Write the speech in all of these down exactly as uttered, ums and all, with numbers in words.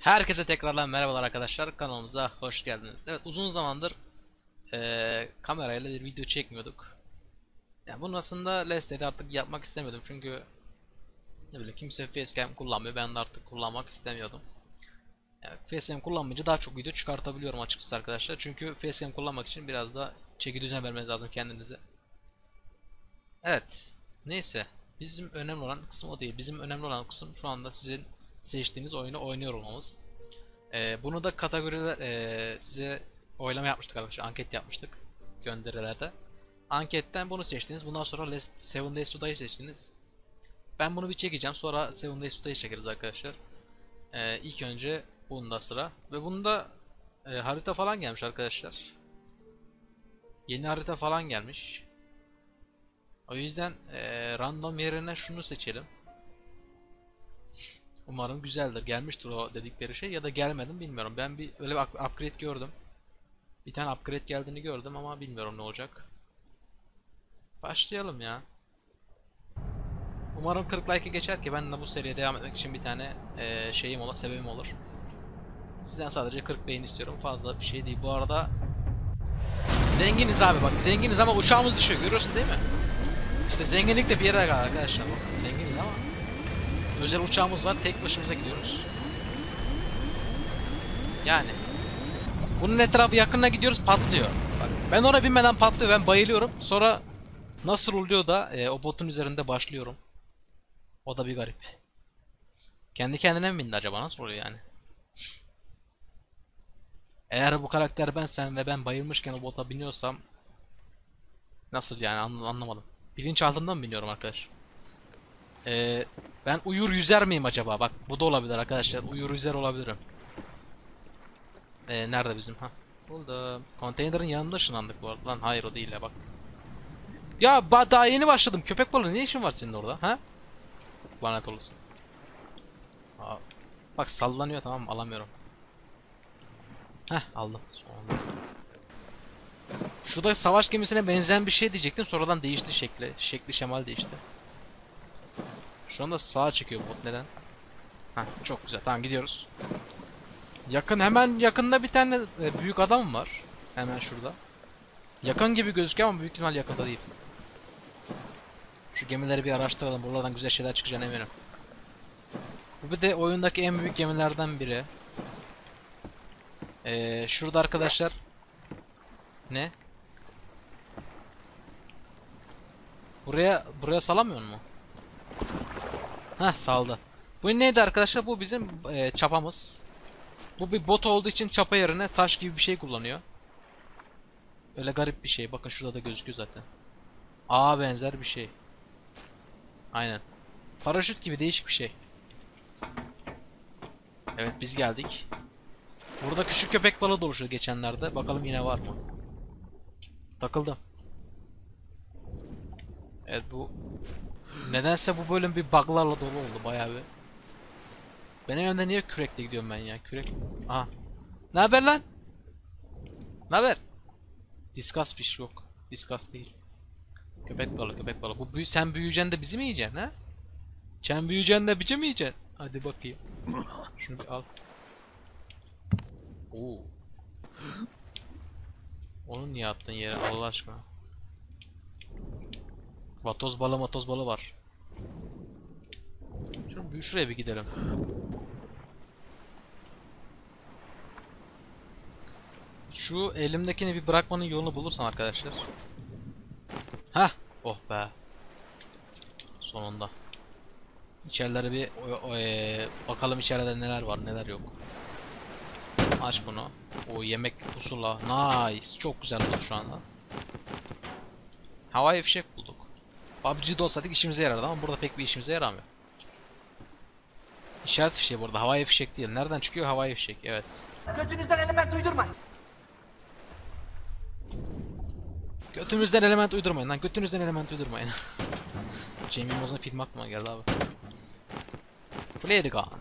Herkese tekrardan merhabalar arkadaşlar, kanalımıza hoş geldiniz. Evet, uzun zamandır e, kamerayla bir video çekmiyorduk. Yani bunun aslında last day'de artık yapmak istemedim çünkü ne bileyim, kimse Facecam kullanmıyor, ben de artık kullanmak istemiyordum. Yani Facecam kullanmayınca daha çok video çıkartabiliyorum açıkçası arkadaşlar, çünkü Facecam kullanmak için biraz da çeki düzen vermeniz lazım kendinize. Evet, neyse, bizim önemli olan kısım o değil. Bizim önemli olan kısım şu anda sizin seçtiğiniz oyunu oynuyor olmamız. Ee, bunu da kategoriler e, size oylama yapmıştık arkadaşlar, anket yapmıştık gönderilerde. Anketten bunu seçtiniz. Bundan sonra seven days to day seçtiniz. Ben bunu bir çekeceğim, sonra seven days to day çekeriz arkadaşlar. Ee, ilk önce bunda sıra ve bunda e, harita falan gelmiş arkadaşlar. Yeni harita falan gelmiş. O yüzden e, random yerine şunu seçelim. Umarım güzeldir, gelmiştir o dedikleri şey ya da gelmedim bilmiyorum. Ben bir öyle bir upgrade gördüm. Bir tane upgrade geldiğini gördüm ama bilmiyorum ne olacak. Başlayalım ya. Umarım kırk like'ı geçer ki ben de bu seriye devam etmek için bir tane e, şeyim olur, sebebim olur. Sizden sadece kırk beğeni istiyorum, fazla bir şey değil. Bu arada zenginiz abi, bak zenginiz ama uçağımız düşüyor, görüyorsun değil mi? İşte zenginlik de bir yere kadar arkadaşlar, bak zenginiz ama özel uçağımız var, tek başımıza gidiyoruz. Yani bunun etrafı yakınına gidiyoruz, patlıyor. Bak, ben oraya binmeden patlıyor, ben bayılıyorum. Sonra nasıl oluyor da e, o botun üzerinde başlıyorum. O da bir garip. Kendi kendine mi bindi acaba, nasıl oluyor yani? Eğer bu karakter bensem ve ben bayılmışken o bota biniyorsam nasıl yani, Anl anlamadım. Bilinçaltından mı biniyorum arkadaş? Ee, ben uyur yüzer miyim acaba? Bak bu da olabilir arkadaşlar. Uyur yüzer olabilirim. Ee, nerede bizim? Ha, buldum. Konteynerin yanında ışınlandık bu arada. Lan hayır o değil ya bak. Ya daha yeni başladım. Köpek balığı ne işin var senin orada? Ha? Lanet olsun. Aa, bak sallanıyor, tamam alamıyorum. Heh, aldım. Sonunda. Şurada savaş gemisine benzeyen bir şey diyecektim. Sonradan değişti şekli. Şekli şemal değişti. Şu anda sağa çekiyor bot, neden? Heh, çok güzel, tamam gidiyoruz. Yakın, hemen yakında bir tane büyük adam var. Hemen şurada. Yakın gibi gözüküyor ama büyük ihtimal yakında değil. Şu gemileri bir araştıralım. Buralardan güzel şeyler çıkacağına eminim. Bu bir de oyundaki en büyük gemilerden biri. Ee, şurada arkadaşlar. Ne? Buraya buraya salamıyor mu? Heh, saldı. Bu neydi arkadaşlar? Bu bizim e, çapamız. Bu bir bot olduğu için çapa yerine taş gibi bir şey kullanıyor. Öyle garip bir şey. Bakın şurada da gözüküyor zaten. Ağa benzer bir şey. Aynen. Paraşüt gibi değişik bir şey. Evet, biz geldik. Burada küçük köpek balığı doluşuyor geçenlerde. Bakalım yine var mı? Takıldım. Evet, bu nedense bu bölüm bir buglarla dolu oldu bayağı bir. Benim yönde niye kürekle gidiyorum ben ya? Kürek. Aha. Ne haber lan? Ne haber? Discuss fish yok. Discuss değil. Köpek balığı, köpek balığı. Bu büyü, sen büyüyeceksin de bizi mi yiyeceksin ha? Sen büyüyeceksin de bizi mi yiyeceksin? Hadi bakayım. Şunu bir al. Oo. Onu niye attın yere Allah aşkına? Vatoz balı matoz balı var. Şuraya, şuraya bir gidelim. Şu elimdekini bir bırakmanın yolunu bulursan arkadaşlar. Hah. Oh be. Sonunda. İçerilere bir o, o, e, bakalım içeride neler var neler yok. Aç bunu. O yemek pusula. Nice. Çok güzel oldu şu anda. Havai fişek bulduk. P U B G'de olsaydık işimize yarardı ama burada pek bir işimize yaramıyor. İşaret fişeği burada. Havai fişek değil. Nereden çıkıyor havai fişek? Evet. Götünüzden element uydurmayın. Götünüzden element uydurmayın lan. Götünüzden element uydurmayın. Cem Yılmaz'ın film aklıma geldi abi. Flare gun.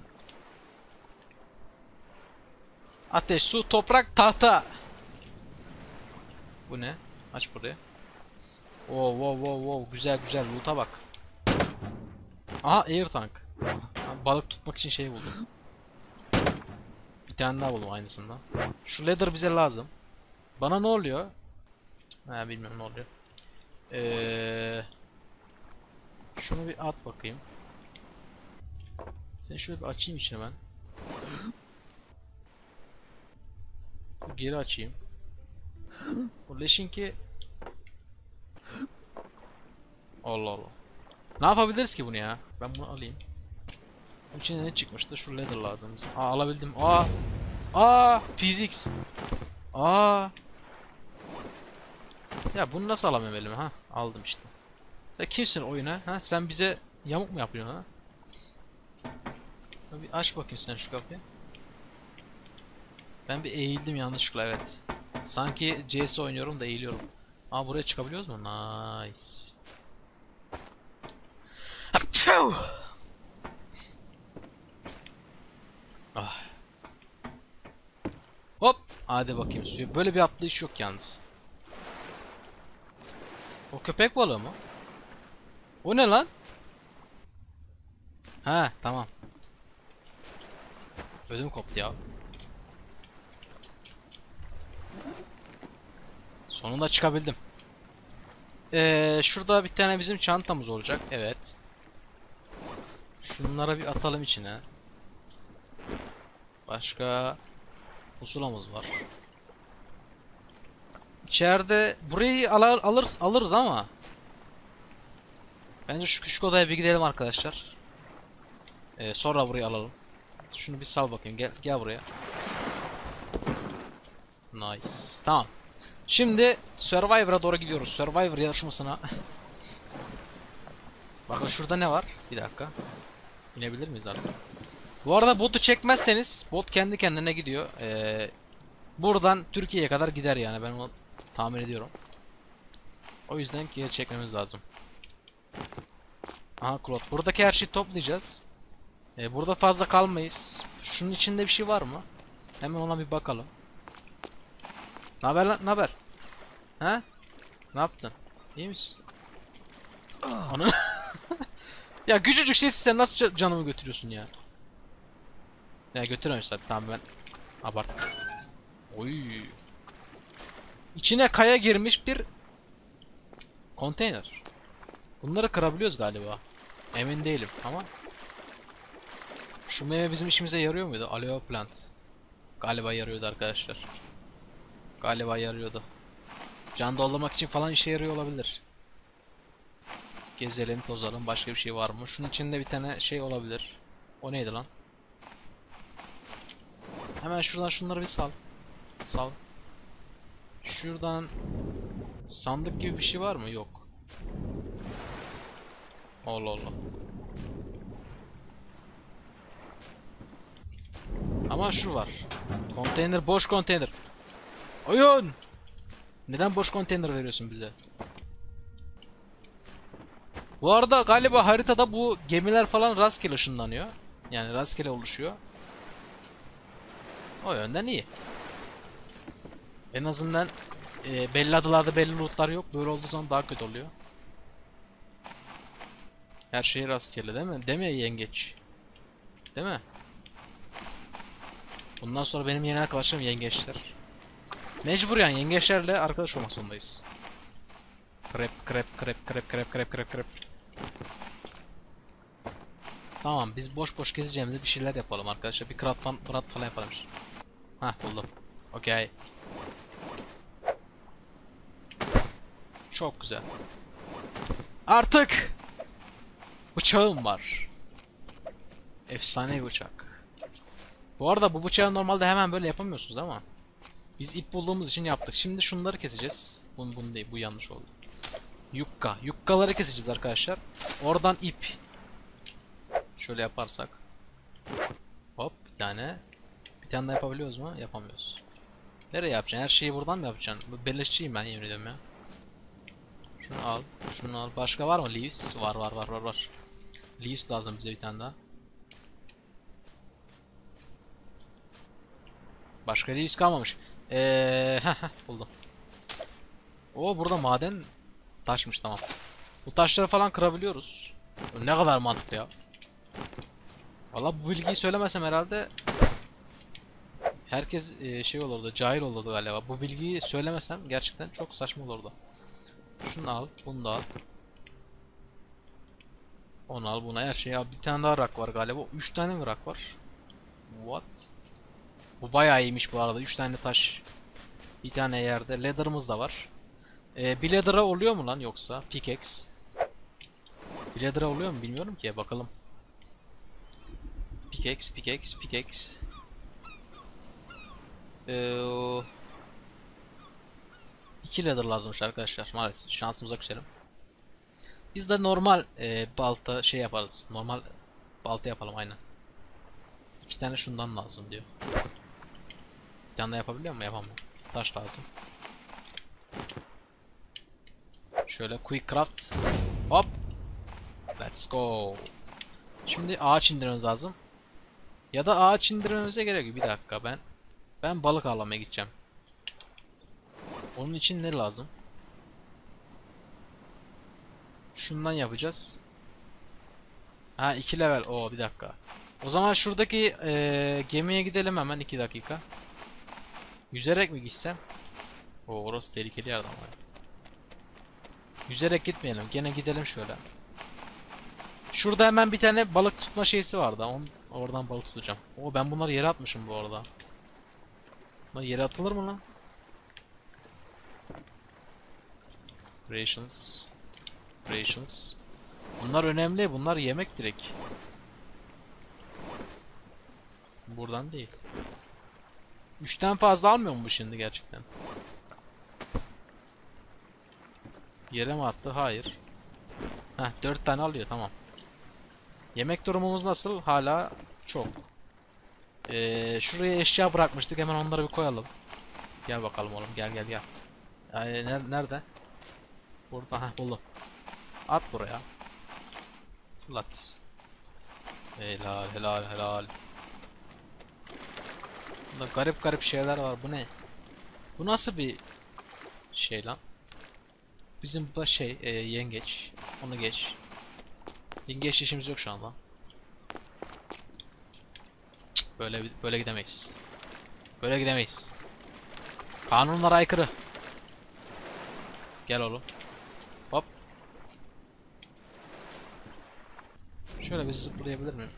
Ateş, su, toprak, tahta. Bu ne? Aç burayı. Oo, wow, wow, wow. Güzel güzel. Loot'a bak. Aha, air tank. Balık tutmak için şey buldum. tane daha buldum aynısından. Şu ladder bize lazım. Bana ne oluyor? Ha, bilmiyorum ne oluyor. Ee, şunu bir at bakayım. Seni şöyle bir açayım içine ben. Geri açayım. O leşinki... Allah Allah. Ne yapabiliriz ki bunu ya? Ben bunu alayım. İçine ne çıkmıştı? Şu leather lazım bize. Aa, alabildim. Aa! Aa! Physics! Aa! Ya bunu nasıl alamıyorum elime ha? Aldım işte. Sen kimsin oyuna? Ha? Sen bize yamuk mu yapıyorsun ha? Bir aç bakayım sen şu kapıyı. Ben bir eğildim yanlışlıkla, evet. Sanki C S oynuyorum da eğiliyorum. Aa, buraya çıkabiliyoruz mu? Nice. Ah. Hop. Hadi bakayım suya. Böyle bir atlayış yok yalnız. O köpek balığı mı? O ne lan? Ha, tamam. Ödüm koptu ya. Sonunda çıkabildim. Ee, şurada bir tane bizim çantamız olacak. Evet. Şunlara bir atalım içine. Başka pusulamız var. İçeride burayı alır, alırız, alırız ama bence şu küçük odaya bir gidelim arkadaşlar. Ee, sonra burayı alalım. Şunu bir sal bakayım. Gel, gel buraya. Nice. Tamam. Şimdi Survivor'a doğru gidiyoruz. Survivor yarışmasına. Bakın şurada ne var? Bir dakika. İnebilir miyiz artık? Bu arada botu çekmezseniz bot kendi kendine gidiyor. Ee, buradan Türkiye'ye kadar gider yani. Ben onu tahmin ediyorum. O yüzden geri çekmemiz lazım. Aha, Klot. Buradaki her şeyi toplayacağız. Ee, burada fazla kalmayız. Şunun içinde bir şey var mı? Hemen ona bir bakalım. Naber lan? Naber? He? Ne yaptın? İyi misin? Ana. Ya küçücük şeysiz sen nasıl canımı götürüyorsun ya? Ya götürmemiş zaten. Tamam, ben abarttım. Oy. İçine kaya girmiş bir konteyner. Bunları kırabiliyoruz galiba. Emin değilim ama. Şu meyve bizim işimize yarıyor muydu? Aloe plant. Galiba yarıyordu arkadaşlar. Galiba yarıyordu. Can doldurmak için falan işe yarıyor olabilir. Gezelim, tozalım. Başka bir şey var mı? Şunun içinde bir tane şey olabilir. O neydi lan? Hemen şuradan şunları bir sal. Sal. Şuradan sandık gibi bir şey var mı? Yok. Allah Allah. Ama şu var. Konteyner, boş konteyner. Oyun! Neden boş konteyner veriyorsun bize? Bu arada galiba haritada bu gemiler falan rastgele ışınlanıyor. Yani rastgele oluşuyor. O yönden iyi. En azından e, belli adalarda belli lootlar yok. Böyle olduğu zaman daha kötü oluyor. Her şey rastgele değil mi? Değil mi yengeç? Değil mi? Bundan sonra benim yeni arkadaşlarım yengeçler. Mecburen yengeçlerle arkadaş olmak zorundayız. Krep krep krep krep krep krep krep krep. Tamam, biz boş boş gezeceğimizi bir şeyler yapalım arkadaşlar. Bir kratman krat falan yapalım. Hah, buldum. Okey. Çok güzel. Artık bıçağım var. Efsane bıçak. Bu arada bu bıçağı normalde hemen böyle yapamıyorsunuz ama biz ip bulduğumuz için yaptık. Şimdi şunları keseceğiz. Bunu, bunu değil, bu yanlış oldu. Yukka. Yukkaları keseceğiz arkadaşlar. Oradan ip. Şöyle yaparsak. Hop, bir tane. Bir tane daha yapabiliyoruz mu? Yapamıyoruz. Nereye yapacaksın? Her şeyi buradan mı yapacaksın? Beleşçiyim ben, yemin ediyorum ya. Şunu al. Şunu al. Başka var mı? Leaves. Var var var var var. Leaves lazım bize bir tane daha. Başka leaves kalmamış. Eee buldum. O burada maden taşmış, tamam. Bu taşları falan kırabiliyoruz. Ne kadar mantıklı ya. Vallahi bu bilgiyi söylemesem herhalde Herkes e, şey olurdu, cahil olurdu galiba. Bu bilgiyi söylemesem gerçekten çok saçma olurdu. Şunu al, bunu da al. Onu al, buna her şey al. Bir tane daha rak var galiba. Üç tane mi rak var? What? Bu bayağı iyiymiş bu arada. Üç tane taş. Bir tane yerde. Ladder'ımız da var. Ee, bir ladder'a oluyor mu lan yoksa? Pickaxe. Bir ladder'a oluyor mu bilmiyorum ki. Bakalım. Pickaxe, pickaxe, pickaxe. Ee, iki ladder lazımmış arkadaşlar. Maalesef şansımıza küselim. Biz de normal e, balta şey yaparız. Normal balta yapalım aynen. İki tane şundan lazım diyor. Bir tane de yapabiliyor mu? Yapamam. Taş lazım. Şöyle quick craft. Hop. Let's go. Şimdi ağaç indirmemiz lazım. Ya da ağaç indirmemize gerek yok. Bir dakika ben ben balık avlamaya gideceğim. Onun için ne lazım? Şundan yapacağız. Ha iki level. Oo bir dakika. O zaman şuradaki e, gemiye gidelim hemen iki dakika. Yüzerek mi gitsem? Oo orası tehlikeli yerden var. Yüzerek gitmeyelim. Gene gidelim şöyle. Şurada hemen bir tane balık tutma şeysi vardı. Onu, oradan balık tutacağım. Oo ben bunları yere atmışım bu arada. Bunlar yere atılır mı lan? Rations. Rations. Bunlar önemli. Bunlar yemek direkt. Buradan değil. Üçten fazla almıyor mu bu şimdi gerçekten? Yere mi attı? Hayır. Heh, dört tane alıyor. Tamam. Yemek durumumuz nasıl? Hala çok. Ee, şuraya eşya bırakmıştık. Hemen onları bir koyalım. Gel bakalım oğlum. Gel gel gel. Ee, nerede? Burada. Heh, buldum. At buraya. Fırlat. Helal helal helal. Burada garip garip şeyler var. Bu ne? Bu nasıl bir şey lan? Bizim bu şey e, yengeç. Onu geç. Yengeç işimiz yok şu anda. Böyle böyle gidemeyiz. Böyle gidemeyiz. Kanunlara aykırı. Gel oğlum. Hop. Şöyle bir zıplayabilir miyim?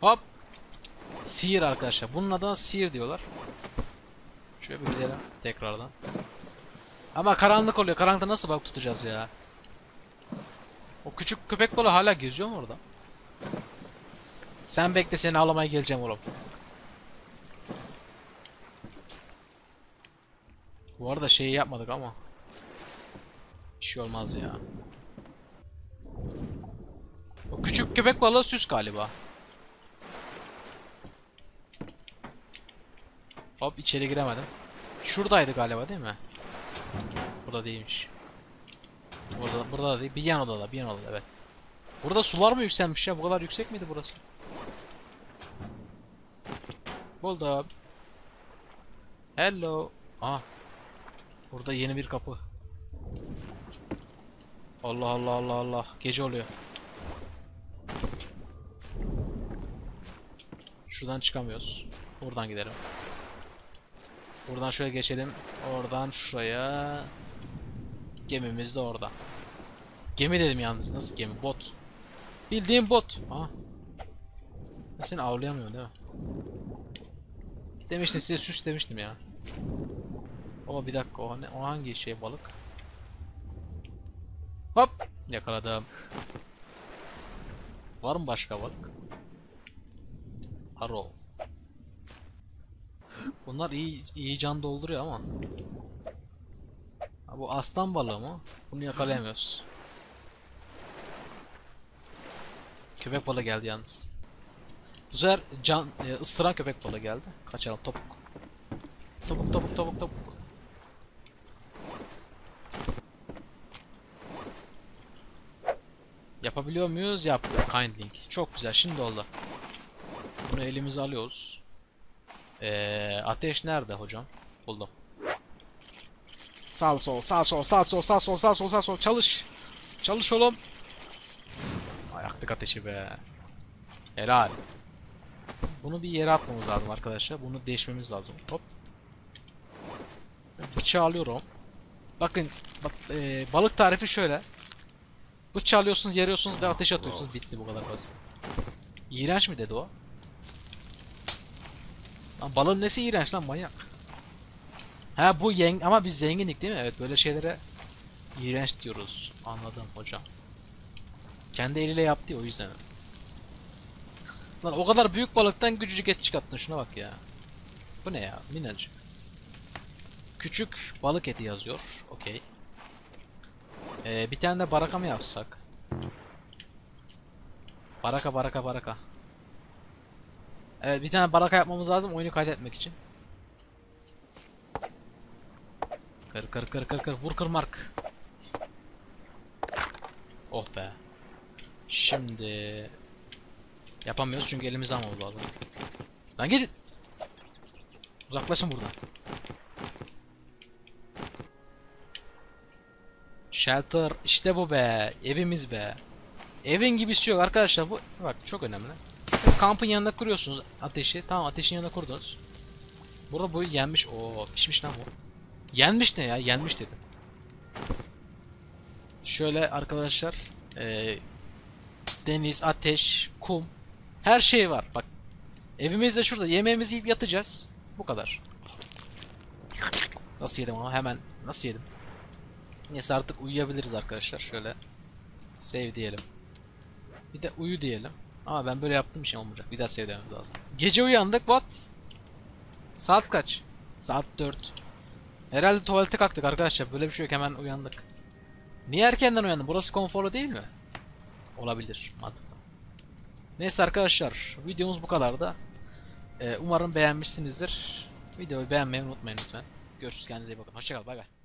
Hop. Sihir arkadaşlar. Bunun adına sihir diyorlar. Şöyle bir gidelim tekrardan. Ama karanlık oluyor. Karanlıkta nasıl bak tutacağız ya? O küçük köpek balığı hala geziyor mu orada? Sen bekle, seni avlamaya geleceğim oğlum. Bu arada şeyi yapmadık ama. Bir şey olmaz ya. O küçük köpek balığı süs galiba. Hop içeri giremedim. Şuradaydı galiba değil mi? Burada değilmiş. Burada, burada da değil. Bir yan odada, bir yan odada evet. Burada sular mı yükselmiş ya? Bu kadar yüksek miydi burası? Buldum. Hello. Ah. Burada yeni bir kapı. Allah Allah Allah Allah. Gece oluyor. Şuradan çıkamıyoruz. Buradan gidelim. Buradan şöyle geçelim. Oradan şuraya. Gemimiz de orada. Gemi dedim yalnız. Nasıl gemi? Bot. Bildiğim bot. Aa. Ya seni avlayamıyorum değil mi? Demiştim size süs demiştim ya. O bir dakika. O, ne, o hangi şey balık? Hop. Yakaladım. Var mı başka balık? Haro. Bunlar iyi iyi can dolduruyor ama. Ha, bu aslan balığı mı? Bunu yakalayamıyoruz. Köpek balığı geldi yalnız. Bu sefer can e, ısıran köpek balığı geldi. Kaçalım topuk. Topuk topuk topuk topuk. Yapabiliyor muyuz? Yaptık. Kindling. Çok güzel. Şimdi oldu. Bunu elimize alıyoruz. Ee, ateş nerede hocam? Buldum. Sağ sol, sağ sol, sağ sol, sağ sol, sağ sol, sağ sol. Çalış. Çalış oğlum. Ay yaktık ateşi be. Helal. Bunu bir yere atmamız lazım arkadaşlar. Bunu değişmemiz lazım. Hop. Bıçağı alıyorum. Bakın bak, e, balık tarifi şöyle. Bıçağı alıyorsunuz, yarıyorsunuz ve ateş atıyorsunuz. Bitti, bu kadar basit. İğrenç mi dedi o? Lan balığın nesi iğrenç lan, manyak. Ha bu yeng ama biz zenginlik değil mi? Evet, böyle şeylere iğrenç diyoruz. Anladım hocam. Kendi eliyle yaptı o yüzden. Lan o kadar büyük balıktan küçücük et çıkarttın, şuna bak ya. Bu ne ya? Minacık. Küçük balık eti yazıyor. Okey. Ee, bir tane de baraka mı yapsak? Baraka baraka baraka. Evet, bir tane baraka yapmamız lazım oyunu kaydetmek için. Kır kır kır kır kır. Vur kır mark. Oh be. Şimdi... Yapamıyoruz çünkü elimiz almamız lazım. Lan gidin! Uzaklaşın buradan. Shelter, işte bu be, evimiz be. Evin gibisi yok arkadaşlar, bu bak çok önemli. Kampın yanına kuruyorsunuz ateşi, tamam ateşin yanına kurdunuz. Burada bu yenmiş, o pişmiş lan bu. Yenmiş ne ya, yenmiş dedim. Şöyle arkadaşlar, e, deniz, ateş, kum, her şey var. Bak, evimiz de şurada, yemeğimizi yiyip yatacağız, bu kadar. Nasıl yedim ama hemen, nasıl yedim? Neyse artık uyuyabiliriz arkadaşlar. Şöyle save diyelim. Bir de uyu diyelim. Ama ben böyle yaptığım şey olmayacak. Bir daha save dememiz lazım. Gece uyandık. What? Saat kaç? Saat dört. Herhalde tuvalete kalktık arkadaşlar. Böyle bir şey yok. Hemen uyandık. Niye erkenden uyandım? Burası konforlu değil mi? Olabilir. Mantıklı. Neyse arkadaşlar. Videomuz bu kadar da. Ee, umarım beğenmişsinizdir. Videoyu beğenmeyi unutmayın lütfen. Görüşürüz. Kendinize iyi bakın. Hoşçakal. Bay bay.